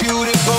Beautiful.